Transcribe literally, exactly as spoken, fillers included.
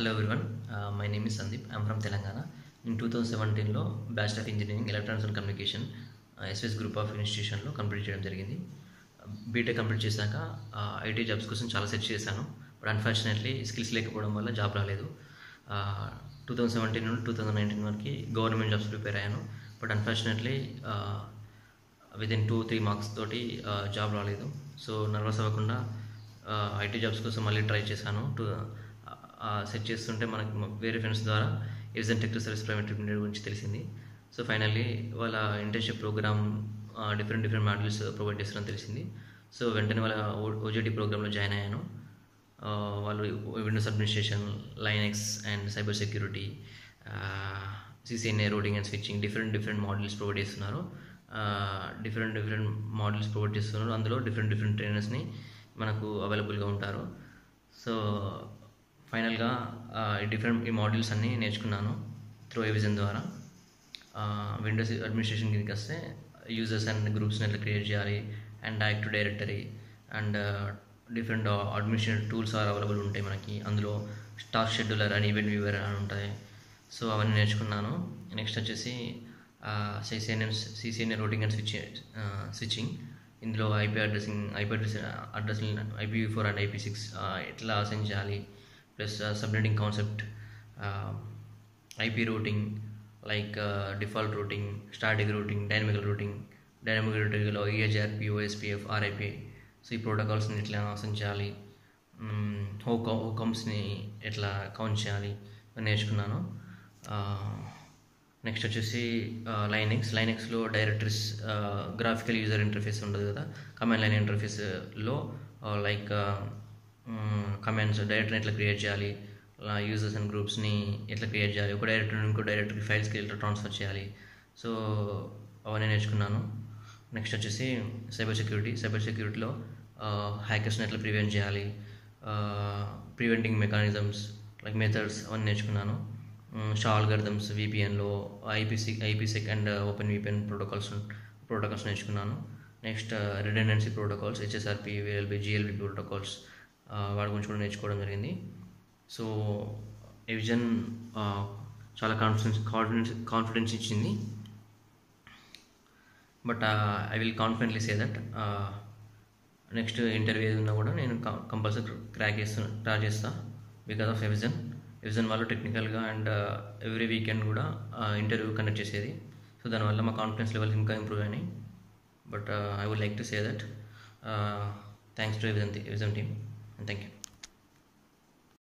Hello everyone, uh, my name is Sandeep. I am from Telangana. In twenty seventeen lo Bachelor of Engineering Electronics and Communication uh, S V S Group of Institution lo complete చేయడం జరిగింది. B.Tech complete చేశాక IT jobs కోసం చాలా search చేశాను. But unfortunately skills లేకపోవడం వల్ల job రాలేదు. twenty seventeen నుండి twenty nineteen వరకు గవర్నమెంట్ జాబ్స్ ప్రిపేర్ అయ్యాను. But unfortunately within two three marks తోటి జాబ్ రాలేదు. సో నర్వస్ అవ్వకుండా ఐటీ జాబ్స్ కోసం మళ్ళీ ట్రై చేశాను. టూ సెట్ చేస్తుంటే మనకి వేరే ఫ్రెండ్స్ ద్వారా ఎవిజన్ టెక్నోసర్వ్ ప్రైవేట్ లిమిటెడ్ గురించి తెలిసింది. సో ఫైనల్లీ వాళ్ళ internship programme different different modules provide చేస్తారని తెలిసింది. సో వెంటనే వాళ్ళ ఓజేటీ ప్రోగ్రాంలో జాయిన్ అయ్యాను. వాళ్ళు Windows administration, Linux and cyber security, C C N A routing and switching different different modules provide చేస్తున్నారు. డిఫరెంట్ డిఫరెంట్ మాడ్యూల్స్ ప్రొవైడ్ చేస్తున్నారు అందులో డిఫరెంట్ డిఫరెంట్ ట్రైనర్స్ని మనకు అవైలబుల్గా ఉంటారు. సో ఫైనల్గా ఈ డిఫరెంట్ ఈ మాడ్యూల్స్ అన్నీ నేర్చుకున్నాను త్రూ ఎవిజన్ ద్వారా. విండోస్ అడ్మినిస్ట్రేషన్ కిందకి వస్తే యూజర్స్ అండ్ గ్రూప్స్ని ఎట్లా క్రియేట్ చేయాలి and active directory and different administration tools are available ఉంటాయి మనకి. అందులో stack scheduler and event viewer అని ఉంటాయి. సో అవన్నీ నేర్చుకున్నాను. నెక్స్ట్ వచ్చేసి C C N A C C N A routing and switch switching ఇందులో IP addressing IP address addressing IP four and IP six ఎట్లా అసైన్ చేయాలి, plus subnetting concept, IP routing like default routing, static routing, dynamical routing, dynamical రూటింగ్లో E I G R P, O S P F, R I P, so ఈ ప్రోటోకాల్స్ని ఎట్లా assign చేయాలి, హోకా హోకమ్స్ని ఎట్లా count చేయాలి నేర్చుకున్నాను. నెక్స్ట్ వచ్చేసి లైనెక్స్ లైనెక్స్లో డైరెక్టరీస్ గ్రాఫికల్ యూజర్ ఇంటర్ఫేస్ ఉండదు కదా, కమాండ్ లైన్ ఇంటర్ఫేస్లో లైక్ కమాండ్స్ డైరెక్టరీని ఎట్లా క్రియేట్ చేయాలి, యూజర్స్ అండ్ గ్రూప్స్ని ఎట్లా క్రియేట్ చేయాలి, ఒక డైరెక్టరీ ఇంకో డైరెక్టరీ ఫైల్స్కి ఎట్లా ట్రాన్స్ఫర్ చేయాలి, సో అవన్నీ నేర్చుకున్నాను. నెక్స్ట్ వచ్చేసి సైబర్ సెక్యూరిటీ సైబర్ సెక్యూరిటీలో హ్యాకర్స్ని ఎట్లా ప్రివెంట్ చేయాలి, ప్రివెంటింగ్ మెకానిజమ్స్ లైక్ మెథడ్స్ అవన్నీ నేర్చుకున్నాను. షా అల్గారిథమ్స్, V P Nలో IPsec IPsec and OpenVPN protocols protocols నేర్చుకున్నాను. Next redundancy protocols, H S R P, V R R P, G L B P protocols వాటి గురించి కూడా నేర్చుకోవడం జరిగింది. సో ఎవిజన్ చాలా కాన్ఫిడెన్స్ కాన్ఫిడెన్స్ కాన్ఫిడెన్స్ ఇచ్చింది. But I will confidently say that next interview ఏదైనా కూడా నేను కంపల్సరీ క్రాక్ చేస్తాను ట్రాక్ చేస్తాను బికాస్ ఆఫ్ ఎవిజన్ ఎవిజన్ వాళ్ళు టెక్నికల్గా అండ్ ఎవ్రీ వీకెండ్ కూడా ఇంటర్వ్యూ కండక్ట్ చేసేది. సో దానివల్ల మా కాన్ఫిడెన్స్ లెవెల్ ఇంకా ఇంప్రూవ్ అయినాయి. But I would like to say that thanks to Evision Evision team and thank you.